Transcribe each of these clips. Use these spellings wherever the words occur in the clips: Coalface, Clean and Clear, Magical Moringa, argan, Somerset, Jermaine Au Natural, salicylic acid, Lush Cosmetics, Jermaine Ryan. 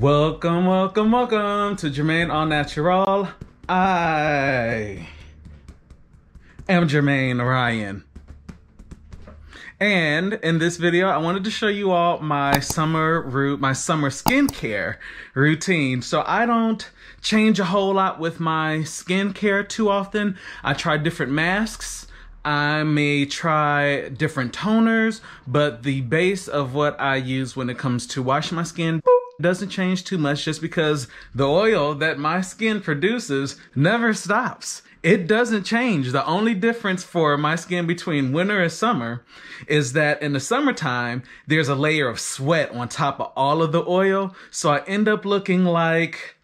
Welcome, welcome, welcome to Jermaine Au Natural. I am Jermaine Ryan. And in this video, I wanted to show you all my summer skincare routine. So I don't change a whole lot with my skincare too often. I try different masks. I may try different toners, but the base of what I use when it comes to washing my skin doesn't change too much, just because the oil that my skin produces never stops. It doesn't change. The only difference for my skin between winter and summer is that in the summertime, there's a layer of sweat on top of all of the oil, so I end up looking like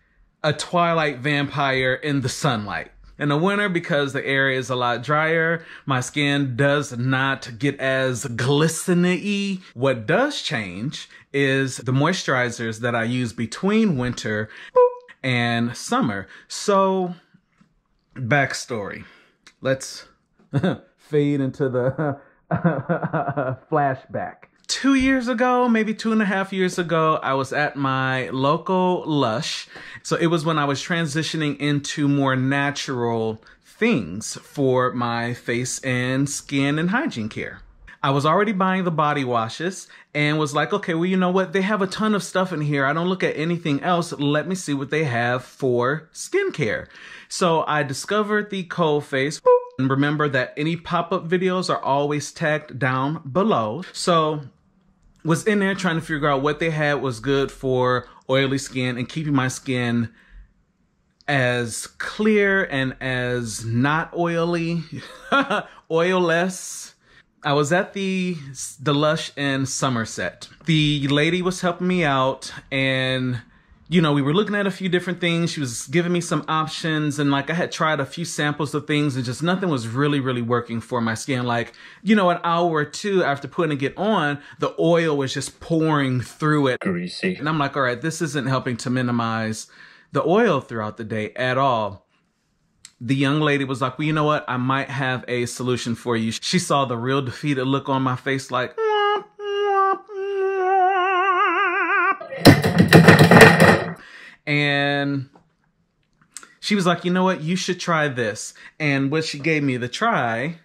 a Twilight vampire in the sunlight. In the winter, because the air is a lot drier, my skin does not get as glistening-y. What does change is the moisturizers that I use between winter and summer. So, backstory. Let's fade into the flashback. 2 years ago, maybe 2.5 years ago, I was at my local Lush. So it was when I was transitioning into more natural things for my face and skin and hygiene care. I was already buying the body washes and was like, okay, well, you know what? They have a ton of stuff in here. I don't look at anything else. Let me see what they have for skincare. So I discovered the Coalface. And remember that any pop-up videos are always tagged down below. So was in there trying to figure out what they had was good for oily skin and keeping my skin as clear and as not oily, oil-less. I was at the Lush in Somerset. The lady was helping me out, and you know, we were looking at a few different things. She was giving me some options, and like I had tried a few samples of things and just nothing was really working for my skin. Like, you know, an hour or two after putting it on, the oil was just pouring through it. Greasy. And I'm like, all right, this isn't helping to minimize the oil throughout the day at all. The young lady was like, well, you know what? I might have a solution for you. She saw the real defeated look on my face like, and she was like, you know what? You should try this. And what she gave me to try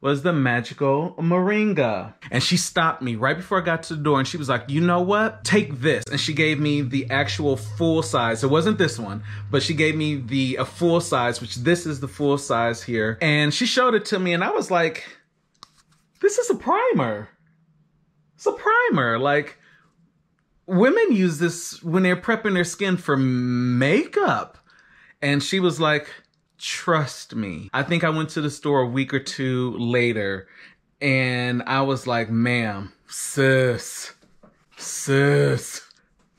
was the Magical Moringa. And she stopped me right before I got to the door and she was like, you know what? Take this. And she gave me the actual full size. It wasn't this one, but she gave me the full size, which this is the full size here. And she showed it to me and I was like, this is a primer. It's a primer. Like, women use this when they're prepping their skin for makeup. And she was like, trust me. I think I went to the store a week or two later and I was like, ma'am, sis,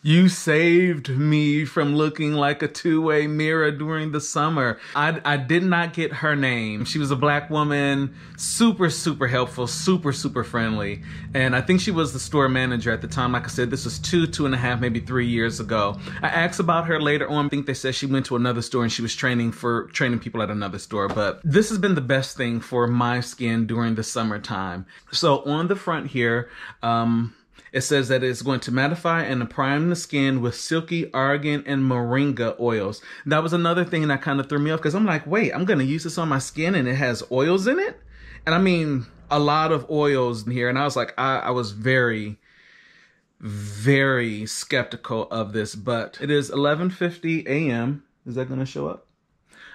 you saved me from looking like a two-way mirror during the summer. I did not get her name. She was a black woman, super helpful, super friendly. And I think she was the store manager at the time. Like I said, this was two and a half, maybe 3 years ago. I asked about her later on. I think they said she went to another store and she was training people at another store. But this has been the best thing for my skin during the summertime. So on the front here, it says that it's going to mattify and prime the skin with silky argan and moringa oils. That was another thing that kind of threw me off because I'm like, wait, I'm going to use this on my skin and it has oils in it? And I mean, a lot of oils in here. And I was like, I was very skeptical of this, but it is 11:50 a.m. Is that going to show up?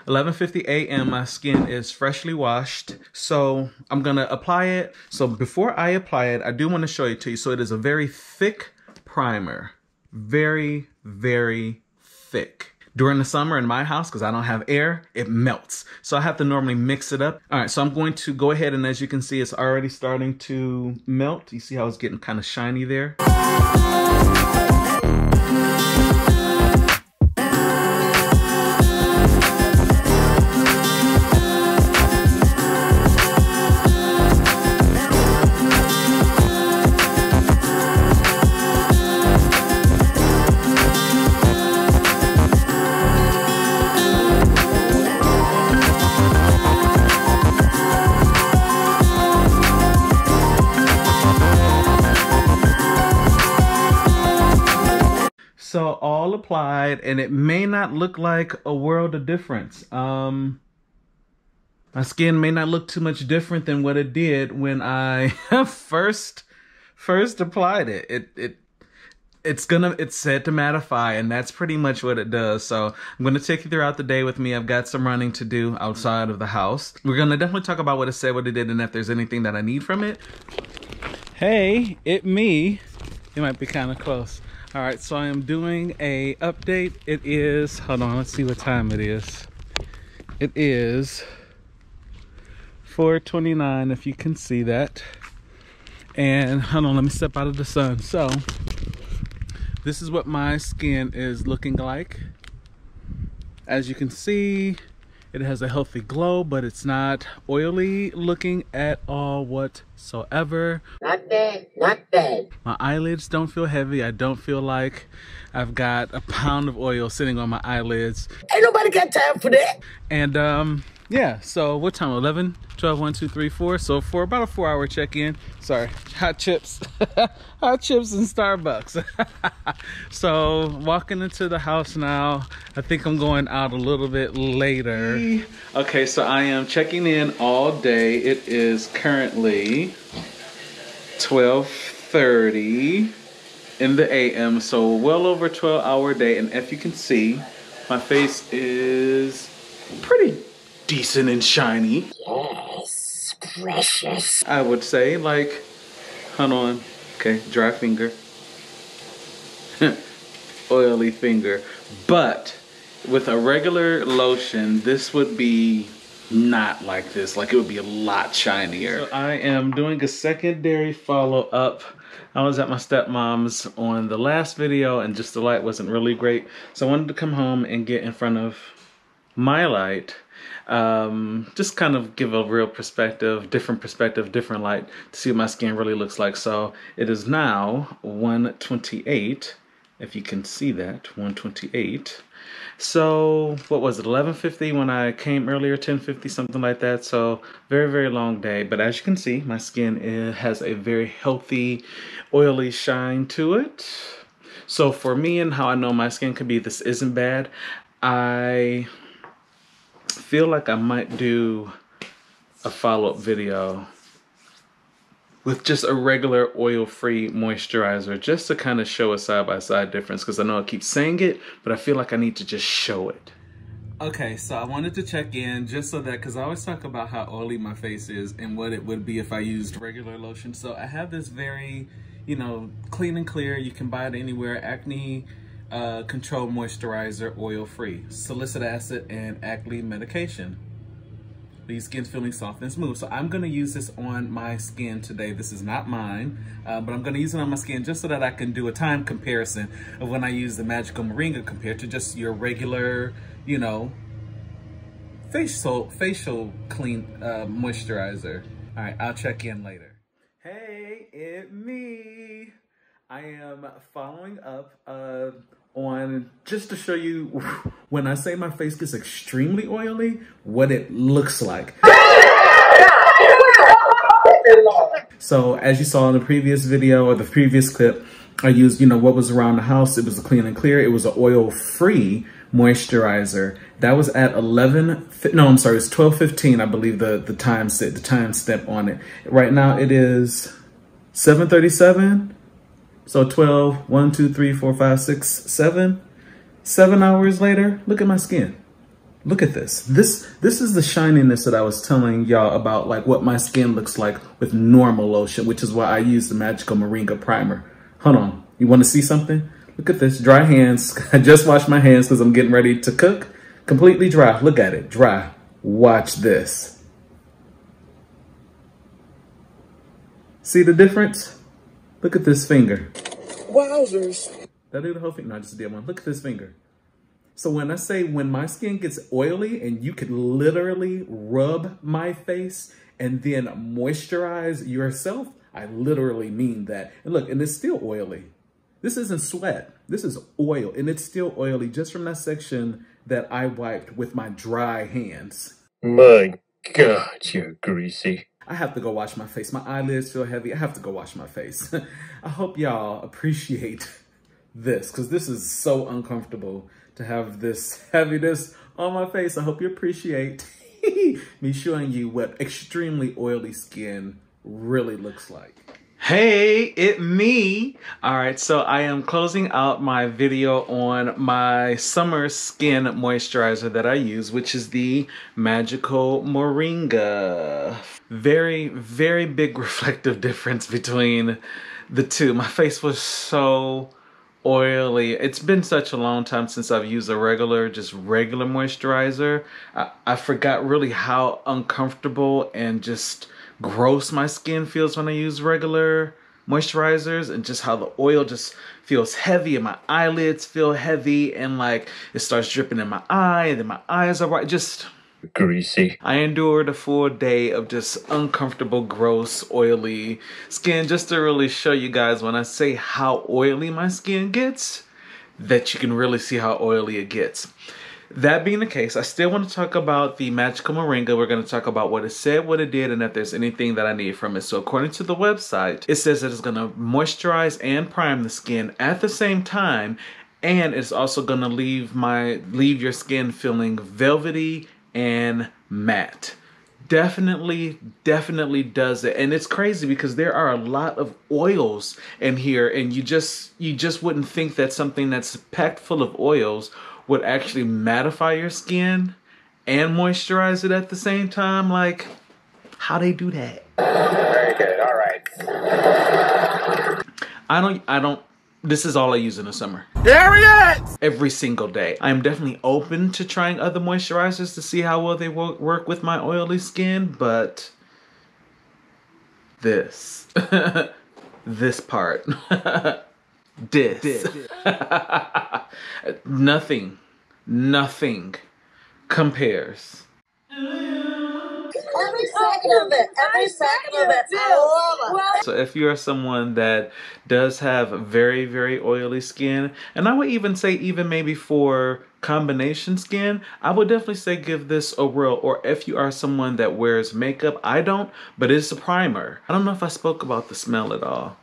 11:50 a.m. My skin is freshly washed, so I'm gonna apply it. So before I apply it, I do want to show it to you. So it is a very thick primer, very thick. During the summer in my house, because I don't have air, it melts. So I have to normally mix it up. All right, so I'm going to go ahead and as you can see, it's already starting to melt. You see how it's getting kind of shiny there? are all applied, and it may not look like a world of difference. My skin may not look too much different than what it did when I first applied it. It's said to mattify, and that's pretty much what it does. So I'm gonna take you throughout the day with me. I've got some running to do outside of the house. We're gonna definitely talk about what it said, what it did, and if there's anything that I need from it. Hey, it me. It might be kind of close. All right, so I am doing a update. It is, hold on, let's see what time it is. It is 4:29, if you can see that. And hold on, let me step out of the sun. So this is what my skin is looking like. As you can see, it has a healthy glow, but it's not oily looking at all whatsoever. Not bad, not bad. My eyelids don't feel heavy. I don't feel like I've got a pound of oil sitting on my eyelids. Ain't nobody got time for that. And yeah, so what time? 11, 12, 1, 2, 3, 4. So for about a 4-hour check-in. Sorry, hot chips. Hot chips and Starbucks. So walking into the house now. I think I'm going out a little bit later. Okay, so I am checking in all day. It is currently 12:30 in the AM. So well over 12-hour day. And if you can see, my face is pretty decent and shiny. Yes, precious. I would say, like, hold on. Okay, dry finger. Oily finger. But with a regular lotion, this would be not like this. Like, it would be a lot shinier. So I am doing a secondary follow-up. I was at my stepmom's on the last video, and just the light wasn't really great. So I wanted to come home and get in front of my light. Just kind of give a real perspective, different light to see what my skin really looks like. So it is now 1:28, if you can see that, 1:28. So what was it, 11:50 when I came earlier, 10:50, something like that. So very, very long day. But as you can see, my skin has a very healthy, oily shine to it. So for me, and how I know my skin could be, this isn't bad. I feel like I might do a follow-up video with just a regular oil-free moisturizer, just to kind of show a side-by-side difference, because I know I keep saying it, but I feel like I need to just show it. Okay, so I wanted to check in just so that, because I always talk about how oily my face is and what it would be if I used regular lotion. So I have this very, you know, Clean and Clear, you can buy it anywhere, acne control moisturizer, oil-free, salicylic acid and acne medication. Leaves skin feeling soft and smooth. So I'm gonna use this on my skin today. This is not mine, but I'm gonna use it on my skin just so that I can do a time comparison of when I use the Magical Moringa compared to just your regular, you know, facial clean moisturizer. All right, I'll check in later. Hey, it me. I am following up on, just to show you, when I say my face gets extremely oily, what it looks like. So as you saw in the previous video, or the previous clip, I used, you know, what was around the house. It was a Clean and Clear. It was an oil-free moisturizer. That was at 11, no, I'm sorry, it's 12:15, I believe the time step on it. Right now it is 7:37. So 12, 1, 2, 3, 4, 5, 6, 7. 7 hours later, look at my skin. Look at this. This is the shininess that I was telling y'all about, like what my skin looks like with normal lotion, which is why I use the Magical Moringa primer. Hold on. You want to see something? Look at this. Dry hands. I just washed my hands because I'm getting ready to cook. Completely dry. Look at it. Dry. Watch this. See the difference? Look at this finger. Wowzers. Did I do the whole thing? No, I just did one. Look at this finger. So when I say when my skin gets oily and you can literally rub my face and then moisturize yourself, I literally mean that. And look, and it's still oily. This isn't sweat. This is oil. And it's still oily just from that section that I wiped with my dry hands. My God, you're greasy. I have to go wash my face. My eyelids feel heavy. I have to go wash my face. I hope y'all appreciate this, because this is so uncomfortable to have this heaviness on my face. I hope you appreciate me showing you what extremely oily skin really looks like. Hey, it me. All right, so I am closing out my video on my summer skin moisturizer that I use, which is the Magical Moringa. Very, very big reflective difference between the two. My face was so oily. It's been such a long time since I've used a regular moisturizer. I forgot really how uncomfortable and just gross my skin feels when I use regular moisturizers, and just how the oil just feels heavy and my eyelids feel heavy, and like it starts dripping in my eye and then my eyes are white. Just greasy. I endured a full day of just uncomfortable, gross, oily skin, just to really show you guys when I say how oily my skin gets, that you can really see how oily it gets. That being the case, I still want to talk about the Magical Moringa. We're going to talk about what it said, what it did, and if there's anything that I need from it. So according to the website, it says that it's going to moisturize and prime the skin at the same time, and it's also going to leave your skin feeling velvety and matte. Definitely, definitely does it. And it's crazy because there are a lot of oils in here, and you just wouldn't think that something that's packed full of oils would actually mattify your skin and moisturize it at the same time. Like, how they do that? Very good. All right. I don't. This is all I use in the summer. There it is! Every single day. I'm definitely open to trying other moisturizers to see how well they work with my oily skin, but this. This part. This. Nothing compares. Every second of it, every second of it, I love it. So if you are someone that does have very, very oily skin, and I would even say even maybe for combination skin, I would definitely say give this a whirl. Or if you are someone that wears makeup, I don't, but it's a primer. I don't know if I spoke about the smell at all.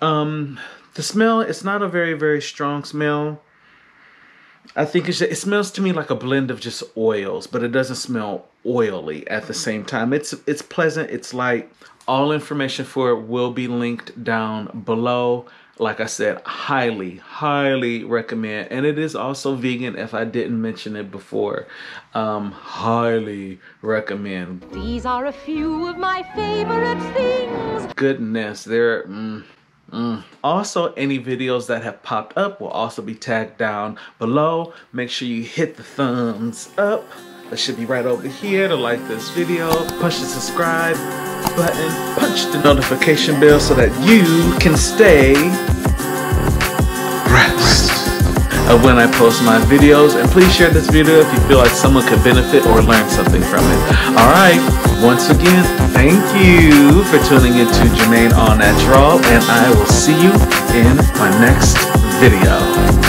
The smell, it's not a very, very strong smell. I think it smells to me like a blend of just oils, but it doesn't smell oily at the same time. It's pleasant, it's light. All information for it will be linked down below. Like I said, highly, highly recommend. And it is also vegan, if I didn't mention it before. Highly recommend. These are a few of my favorite things. Goodness, they're... Also, any videos that have popped up will also be tagged down below. Make sure you hit the thumbs up. That should be right over here to like this video. Push the subscribe button. Punch the notification bell so that you can stay abreast of when I post my videos. And please share this video if you feel like someone could benefit or learn something from it. Alright. Once again, thank you for tuning in to Jermaine Au Natural, and I will see you in my next video.